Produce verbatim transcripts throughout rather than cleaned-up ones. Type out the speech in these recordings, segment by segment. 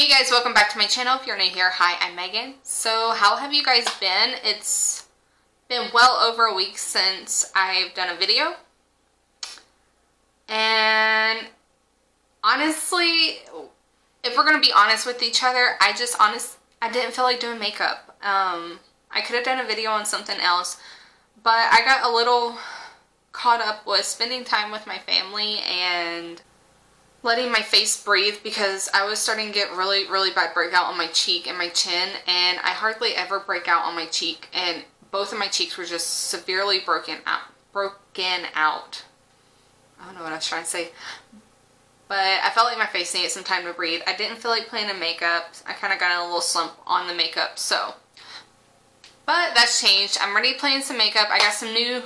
Hey you guys, welcome back to my channel. If you're new here, hi, I'm Megan. So how have you guys been? It's been well over a week since I've done a video. And honestly, if we're going to be honest with each other, I just honest, I didn't feel like doing makeup. Um, I could have done a video on something else, but I got a little caught up with spending time with my family and letting my face breathe, because I was starting to get really really bad breakout on my cheek and my chin, and I hardly ever break out on my cheek, and both of my cheeks were just severely broken out broken out I don't know what I was trying to say, but I felt like my face needed some time to breathe. I didn't feel like playing in makeup. I kind of got in a little slump on the makeup, so but that's changed. I'm already playing some makeup. I got some new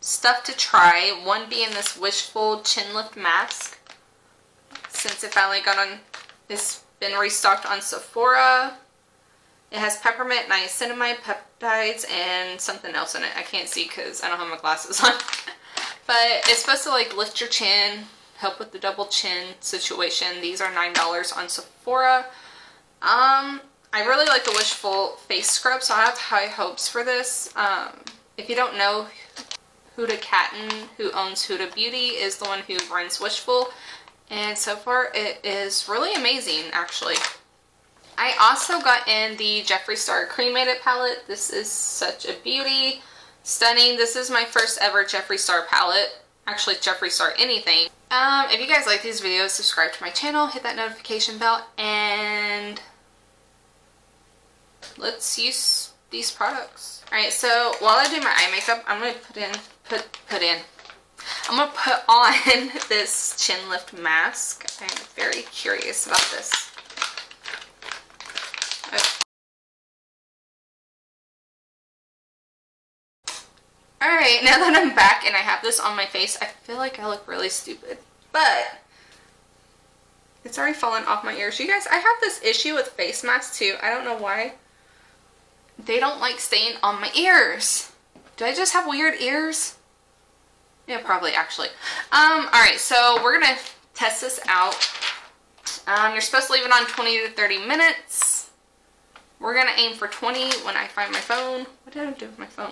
stuff to try, one being this Wishful chin lift mask, since it finally got on, it's been restocked on Sephora. It has peppermint, niacinamide, peptides, and something else in it. I can't see because I don't have my glasses on. But it's supposed to like lift your chin, help with the double chin situation. These are nine dollars on Sephora. Um, I really like the Wishful face scrub, so I have high hopes for this. Um, if you don't know, Huda Kattan, who owns Huda Beauty, is the one who runs Wishful. And so far it is really amazing, actually. I also got in the Jeffree Star Cremated Palette. This is such a beauty. Stunning. This is my first ever Jeffree Star palette. Actually, Jeffree Star anything. Um, if you guys like these videos, subscribe to my channel, hit that notification bell, and let's use these products. Alright, so while I do my eye makeup, I'm going to put in, put, put in. I'm going to put on this chin lift mask. I'm very curious about this. Okay. Alright, now that I'm back and I have this on my face, I feel like I look really stupid. But it's already fallen off my ears. You guys, I have this issue with face masks too. I don't know why. They don't like staying on my ears. Do I just have weird ears? Yeah, probably, actually. Um, alright, so we're going to test this out. Um, you're supposed to leave it on twenty to thirty minutes. We're going to aim for twenty when I find my phone. What did I do with my phone?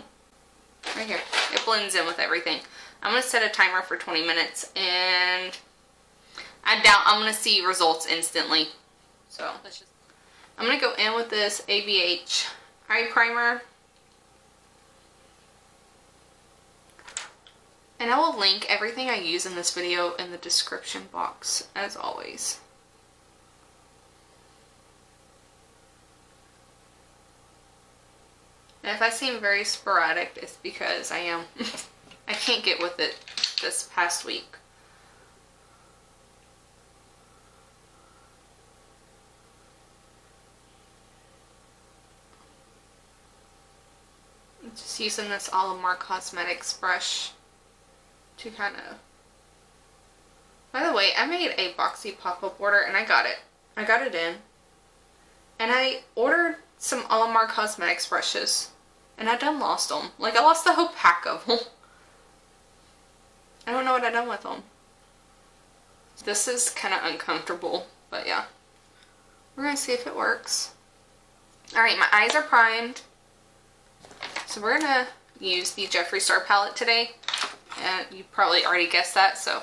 Right here. It blends in with everything. I'm going to set a timer for twenty minutes, and I doubt I'm going to see results instantly. So, let's just, I'm going to go in with this A B H eye primer. And I will link everything I use in this video in the description box, as always. And if I seem very sporadic, it's because I am. I can't get with it this past week. I'm just using this Olimar Cosmetics brush. To kind of, by the way, I made a boxy pop-up order and I got it. I got it in. And I ordered some Olimar Cosmetics brushes. And I done lost them. Like, I lost the whole pack of them. I don't know what I done with them. This is kind of uncomfortable, but yeah. We're going to see if it works. Alright, my eyes are primed. So we're going to use the Jeffree Star palette today. And you probably already guessed that, so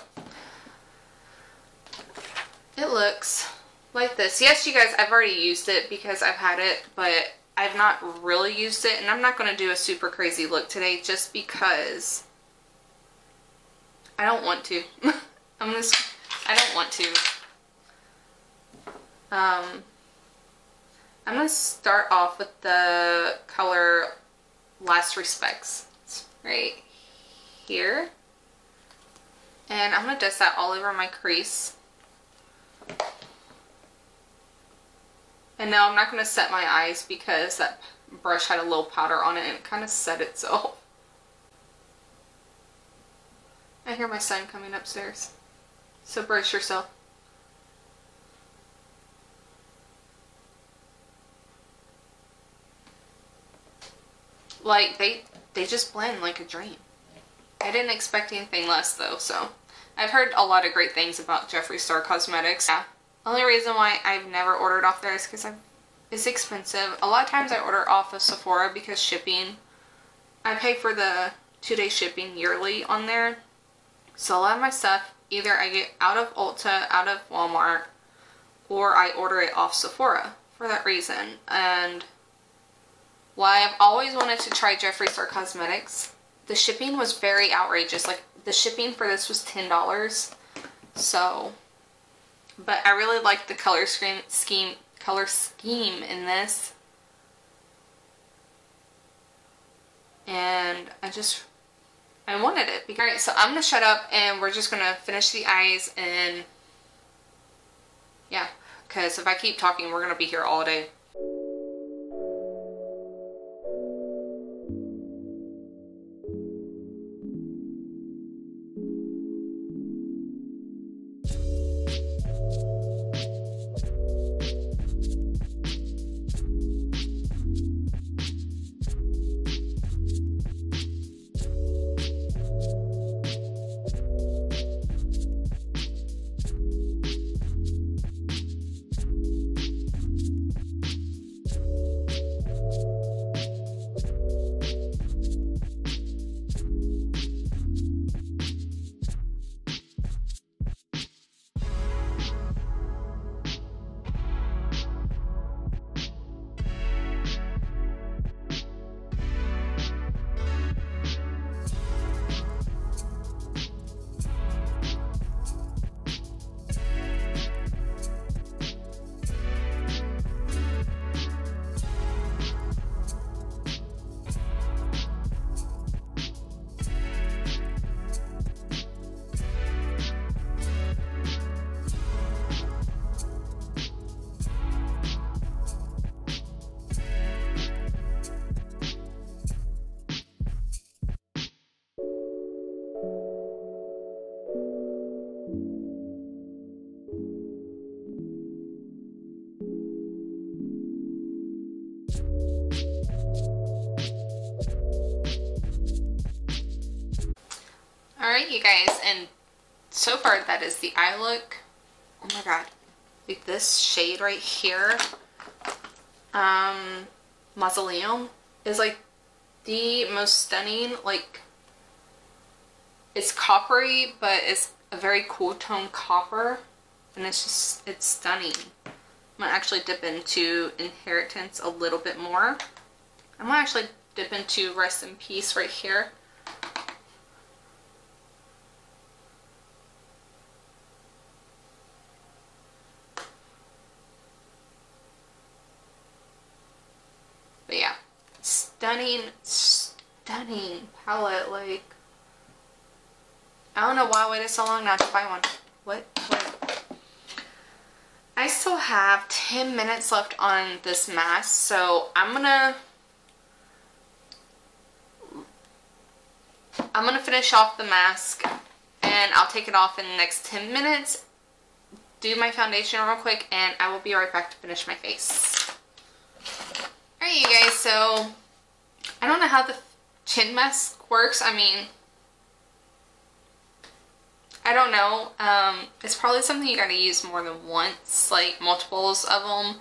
it looks like this. Yes, you guys, I've already used it because I've had it, but I've not really used it, and I'm not going to do a super crazy look today just because I don't want to. I'm just, I don't want to. Um, I'm going to start off with the color Last Respects. It's right here. Here, and I'm going to dust that all over my crease. And now I'm not going to set my eyes because that brush had a little powder on it and it kind of set itself. I hear my son coming upstairs, so brace yourself. Like they they just blend like a dream. I didn't expect anything less though, so I've heard a lot of great things about Jeffree Star Cosmetics. Yeah. Only reason why I've never ordered off there is because it's expensive. A lot of times I order off of Sephora because shipping, I pay for the two-day shipping yearly on there. So a lot of my stuff, either I get out of Ulta, out of Walmart, or I order it off Sephora for that reason. And while I've always wanted to try Jeffree Star Cosmetics, the shipping was very outrageous. Like, the shipping for this was ten dollars. So, but I really like the color screen scheme, color scheme in this. And I just, I wanted it. Alright, so I'm going to shut up and we're just going to finish the eyes and, yeah. Because if I keep talking, we're going to be here all day. Alright, you guys, and so far that is the eye look. Oh my god, like this shade right here, um, Mausoleum, is like the most stunning. Like, it's coppery, but it's a very cool tone copper, and it's just, it's stunning. I'm gonna actually dip into Inheritance a little bit more. I'm gonna actually dip into Rest in Peace right here. Stunning, stunning palette. Like, I don't know why I waited so long not to buy one. What? What? I still have ten minutes left on this mask, so I'm gonna I'm gonna finish off the mask and I'll take it off in the next ten minutes, do my foundation real quick, and I will be right back to finish my face. Alright, you guys, so I don't know how the chin mask works. I mean, I don't know. Um, it's probably something you gotta use more than once, like multiples of them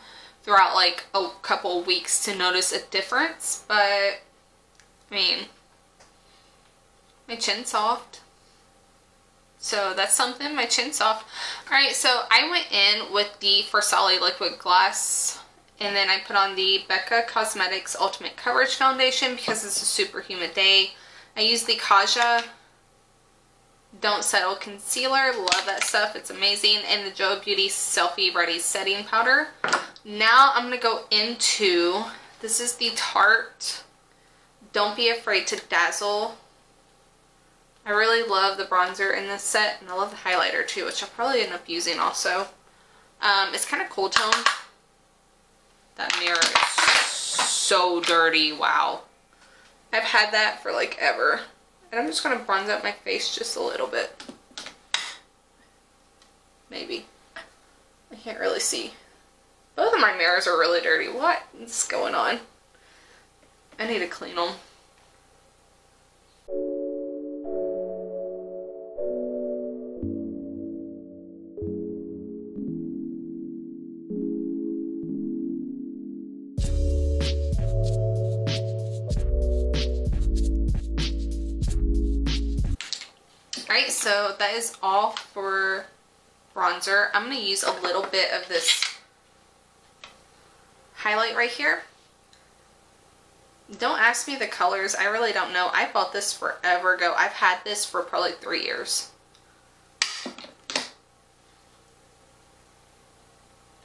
throughout like a couple of weeks to notice a difference. But, I mean, my chin's soft. So that's something, my chin's soft. Alright, so I went in with the Fersali Liquid Glass. And then I put on the Becca Cosmetics Ultimate Coverage Foundation because it's a super humid day. I use the Kaja Don't Settle Concealer. Love that stuff. It's amazing. And the Jo Beauty Selfie Ready Setting Powder. Now I'm going to go into, this is the Tarte Don't Be Afraid to Dazzle. I really love the bronzer in this set. And I love the highlighter too, which I'll probably end up using also. Um, it's kind of cool tone. That mirror is so dirty. Wow. I've had that for like ever. And I'm just going to bronze up my face just a little bit. Maybe. I can't really see. Both of my mirrors are really dirty. What is going on? I need to clean them. so that is all for bronzer. I'm going to use a little bit of this highlight right here. Don't ask me the colors. I really don't know. I bought this forever ago. I've had this for probably three years. And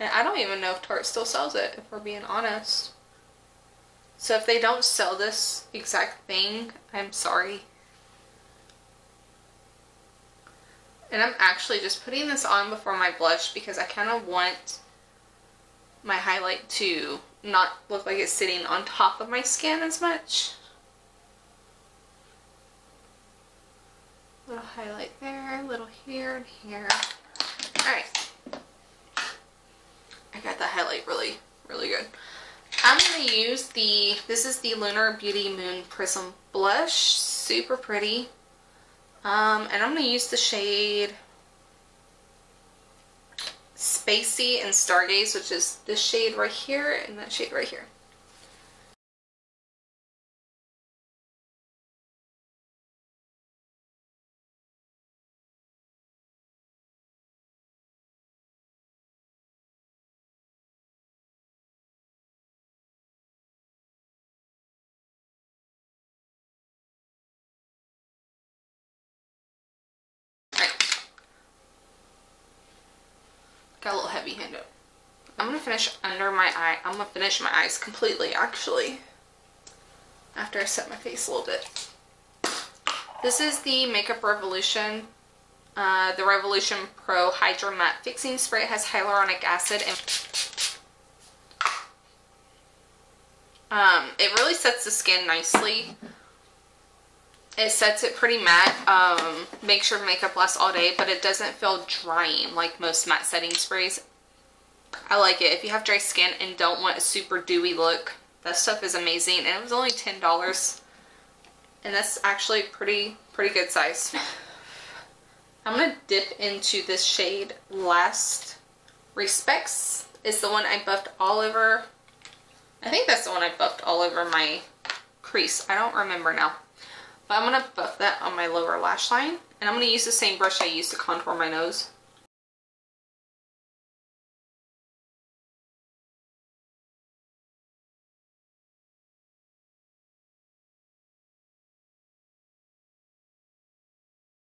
I don't even know if Tarte still sells it, if we're being honest. So if they don't sell this exact thing, I'm sorry. And I'm actually just putting this on before my blush because I kind of want my highlight to not look like it's sitting on top of my skin as much. Little highlight there, little here and here. Alright. I got that highlight really, really good. I'm going to use the, this is the Lunar Beauty Moon Prism Blush. Super pretty. Um, and I'm going to use the shade Spacey and Stargaze, which is this shade right here and that shade right here. Got a little heavy handle. I'm gonna finish under my eye. I'm gonna finish my eyes completely, actually, after I set my face a little bit. This is the Makeup Revolution, uh, the Revolution Pro Hydra Matte Fixing Spray. It has hyaluronic acid, and um, it really sets the skin nicely. It sets it pretty matte, um, makes your makeup last all day, but it doesn't feel drying like most matte setting sprays. I like it. If you have dry skin and don't want a super dewy look, that stuff is amazing. And it was only ten dollars. And that's actually pretty, pretty good size. I'm going to dip into this shade Last Respects. It's the one I buffed all over. I think that's the one I buffed all over my crease. I don't remember now. But I'm going to buff that on my lower lash line. And I'm going to use the same brush I used to contour my nose.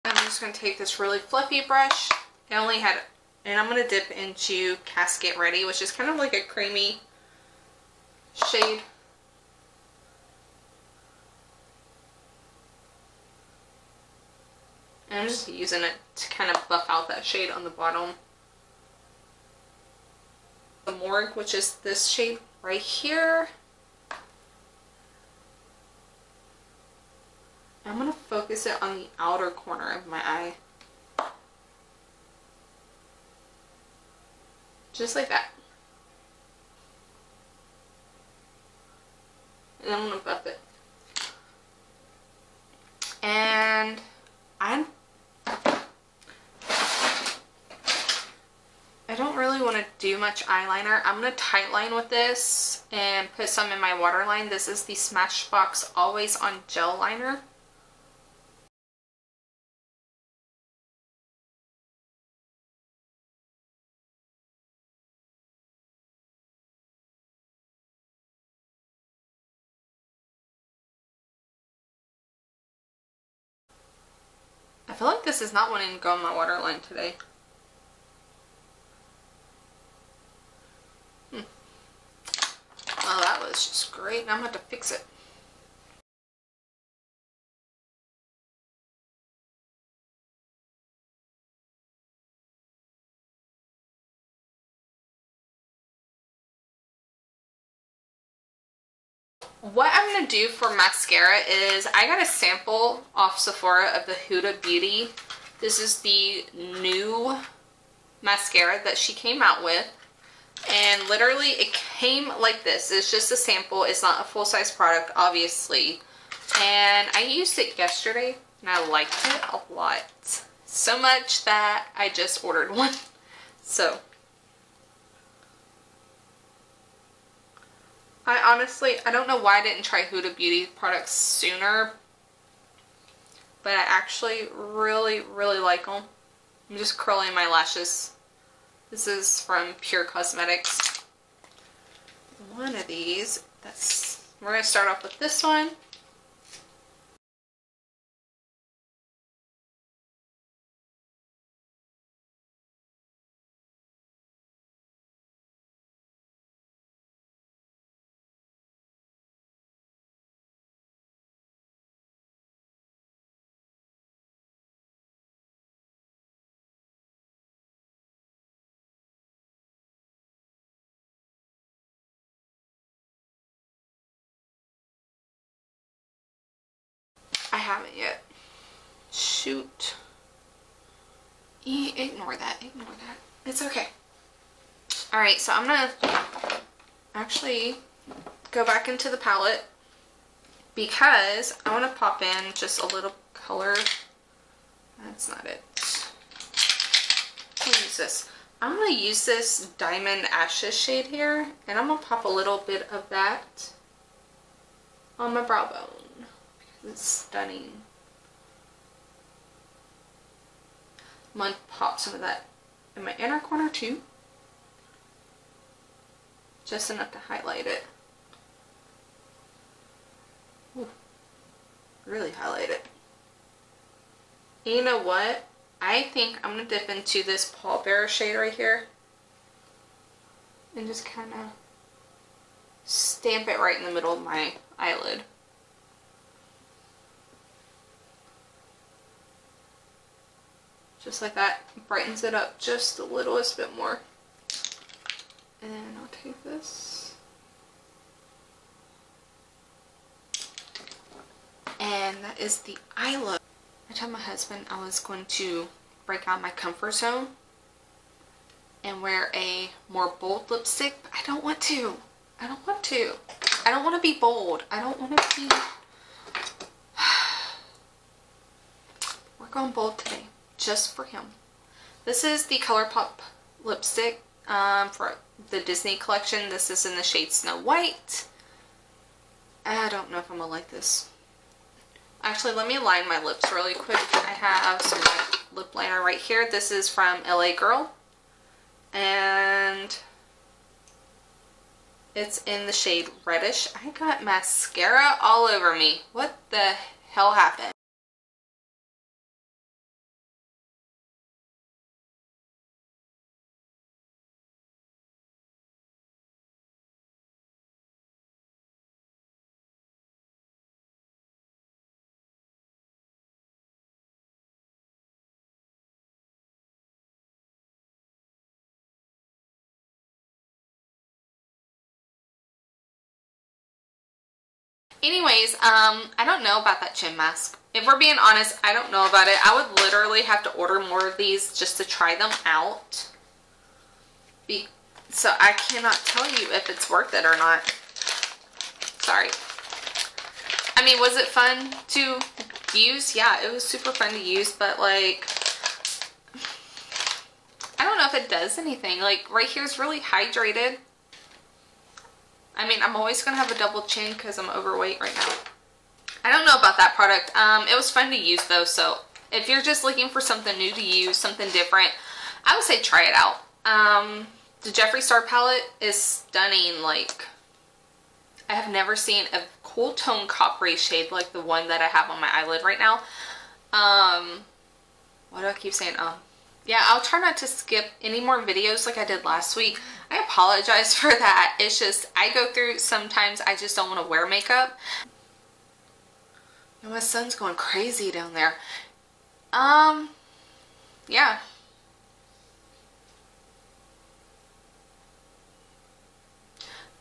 I'm just going to take this really fluffy brush. I only had, and I'm going to dip into Casket Ready, which is kind of like a creamy shade. And I'm just using it to kind of buff out that shade on the bottom. The Morgue, which is this shade right here. I'm going to focus it on the outer corner of my eye. Just like that. And I'm going to buff it. And I'm I don't really want to do much eyeliner. I'm going to tightline with this and put some in my waterline. This is the Smashbox Always On Gel Liner. I feel like this is not wanting to go on my waterline today. Well, that was just great. Now I'm going to have to fix it. What I'm going to do for mascara is I got a sample off Sephora of the Huda Beauty. This is the new mascara that she came out with. And literally it came like this. It's just a sample. It's not a full-size product, obviously. And I used it yesterday and I liked it a lot. So much that I just ordered one. So I honestly, I don't know why I didn't try Huda Beauty products sooner. but I actually really, really like them. I'm just curling my lashes. This is from Pure Cosmetics. One of these. That's, we're going to start off with this one. I haven't yet. Shoot. E ignore that. Ignore that. It's okay. Alright, so I'm going to actually go back into the palette because I want to pop in just a little color. That's not it. I'll use this. I'm going to use this Diamond Ashes shade here, and I'm going to pop a little bit of that on my brow bone. It's stunning. I'm going to pop some of that in my inner corner too. Just enough to highlight it. Ooh, really highlight it. And you know what? I think I'm going to dip into this pallbearer shade right here. And just kind of stamp it right in the middle of my eyelid. Just like that, brightens it up just the littlest bit more. And I'll take this. And that is the eye look. I told my husband I was going to break out my comfort zone and wear a more bold lipstick, but I don't want to. I don't want to. I don't want to be bold. I don't want to be... We're going bold today. Just for him. This is the ColourPop lipstick um, for the Disney Collection. This is in the shade Snow White. I don't know if I'm gonna like this. Actually, let me line my lips really quick. I have some lip liner right here. This is from La Girl, and it's in the shade Reddish. I got mascara all over me. What the hell happened? Anyways, um, I don't know about that chin mask. If we're being honest, I don't know about it. I would literally have to order more of these just to try them out. Be so I cannot tell you if it's worth it or not. Sorry. I mean, was it fun to use? Yeah, it was super fun to use, but like, I don't know if it does anything. Like, right here is really hydrated. I mean, I'm always going to have a double chin because I'm overweight right now. I don't know about that product. Um, it was fun to use, though. So if you're just looking for something new to use, something different, I would say try it out. Um, the Jeffree Star palette is stunning. Like, I have never seen a cool tone coppery shade like the one that I have on my eyelid right now. Um, why do I keep saying um? Yeah, I'll try not to skip any more videos like I did last week. I apologize for that. It's just, I go through, sometimes I just don't want to wear makeup. And my son's going crazy down there. Um, yeah.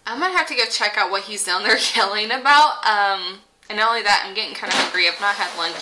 I'm going to have to go check out what he's down there yelling about. Um, and not only that, I'm getting kind of hungry. I've not had lunch.